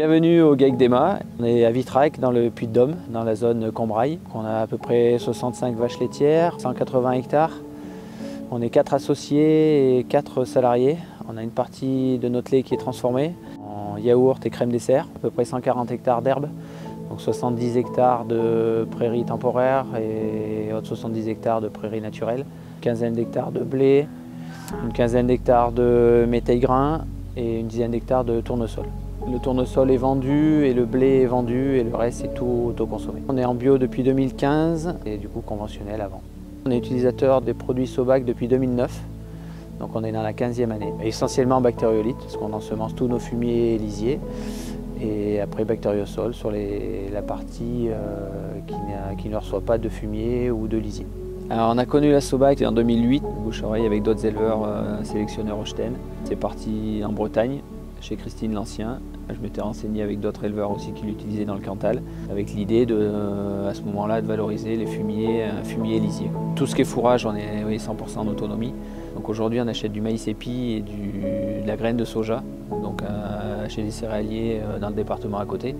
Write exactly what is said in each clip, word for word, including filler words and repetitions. Bienvenue au GAEC des Mas. On est à Vitrac, dans le Puy de Dôme, dans la zone Combraille. On a à peu près soixante-cinq vaches laitières, cent quatre-vingts hectares. On est quatre associés et quatre salariés. On a une partie de notre lait qui est transformée en yaourt et crème dessert, à peu près cent quarante hectares d'herbe, donc soixante-dix hectares de prairies temporaires et autres soixante-dix hectares de prairies naturelles, une quinzaine d'hectares de blé, une quinzaine d'hectares de métail grain et une dizaine d'hectares de tournesol. Le tournesol est vendu et le blé est vendu et le reste est tout autoconsommé. On est en bio depuis deux mille quinze et du coup conventionnel avant. On est utilisateur des produits SOBAC depuis deux mille neuf, donc on est dans la quinzième année. Essentiellement bactériolite, parce qu'on ensemence tous nos fumiers et lisiers, et après bactériosol sur les, la partie euh, qui, qui ne reçoit pas de fumier ou de lisier. Alors on a connu la SOBAC en deux mille huit, bouche à oreille avec d'autres éleveurs euh, sélectionneurs au ch'taine. C'est parti en Bretagne, chez Christine L'Ancien. Je m'étais renseigné avec d'autres éleveurs aussi qui l'utilisaient dans le Cantal, avec l'idée de, euh, à ce moment-là de valoriser les fumiers, euh, fumiers et lisiers. Tout ce qui est fourrage, on est oui, cent pour cent en autonomie. Donc aujourd'hui, on achète du maïs épi et du, de la graine de soja, donc euh, chez les céréaliers euh, dans le département à côté.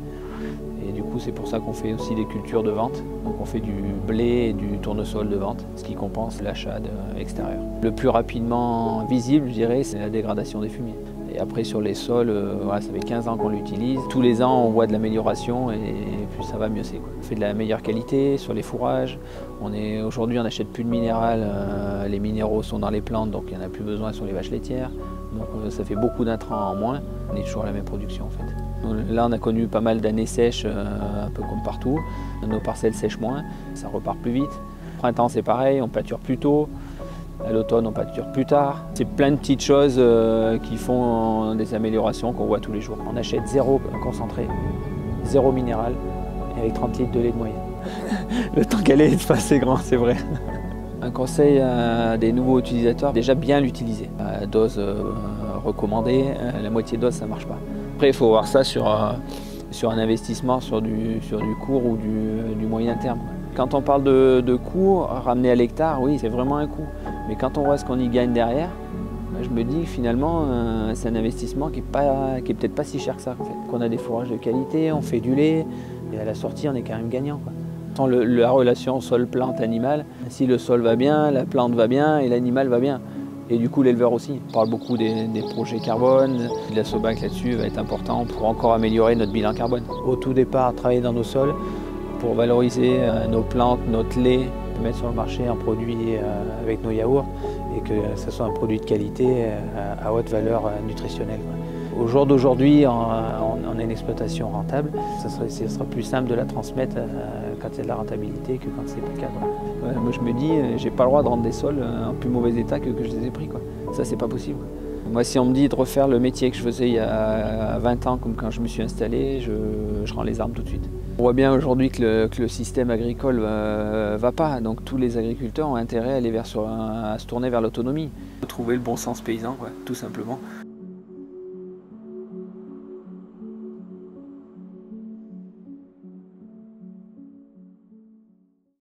Et du coup, c'est pour ça qu'on fait aussi des cultures de vente. Donc on fait du blé et du tournesol de vente, ce qui compense l'achat extérieur. Le plus rapidement visible, je dirais, c'est la dégradation des fumiers. Et après sur les sols, euh, voilà, ça fait quinze ans qu'on l'utilise. Tous les ans, on voit de l'amélioration et, et plus ça va, mieux c'est. On fait de la meilleure qualité sur les fourrages. Aujourd'hui, on n'achète plus de minéral. Euh, les minéraux sont dans les plantes, donc il n'y en a plus besoin sur les vaches laitières. Donc euh, ça fait beaucoup d'intrants en moins. On est toujours à la même production en fait. Là, on a connu pas mal d'années sèches, euh, un peu comme partout. Nos parcelles sèchent moins, ça repart plus vite. Printemps, c'est pareil, on pâture plus tôt. À l'automne, on pâture plus tard. C'est plein de petites choses euh, qui font des améliorations qu'on voit tous les jours. On achète zéro concentré, zéro minéral, et avec trente litres de lait de moyenne. Le temps qu'elle est, pas assez grand, c'est vrai. Un conseil à des nouveaux utilisateurs, déjà bien l'utiliser. La dose euh, recommandée, la moitié de dose, ça ne marche pas. Après, il faut voir ça sur, euh, sur un investissement, sur du, sur du court ou du, du moyen terme. Quand on parle de, de coût, ramener à l'hectare, oui, c'est vraiment un coût. Mais quand on voit ce qu'on y gagne derrière, je me dis que finalement, euh, c'est un investissement qui n'est peut-être pas si cher que ça. En fait. Qu'on a des fourrages de qualité, on fait du lait, et à la sortie, on est quand même gagnant. Quoi. Tant le, la relation sol-plante-animal, si le sol va bien, la plante va bien et l'animal va bien. Et du coup, l'éleveur aussi. On parle beaucoup des, des projets carbone. La SOBAC là-dessus va être important pour encore améliorer notre bilan carbone. Au tout départ, travailler dans nos sols, pour valoriser nos plantes, notre lait, mettre sur le marché un produit avec nos yaourts et que ce soit un produit de qualité à haute valeur nutritionnelle. Au jour d'aujourd'hui, on a une exploitation rentable. Ce sera plus simple de la transmettre quand il y a de la rentabilité que quand c'est pas le cas. Moi, je me dis, j'ai pas le droit de rendre des sols en plus mauvais état que que je les ai pris. Ça, c'est pas possible. Moi, si on me dit de refaire le métier que je faisais il y a vingt ans, comme quand je me suis installé, je, je rends les armes tout de suite. On voit bien aujourd'hui que, que le système agricole ne euh, va pas, donc tous les agriculteurs ont intérêt à, aller vers, sur, à se tourner vers l'autonomie. Trouver le bon sens paysan, ouais, tout simplement.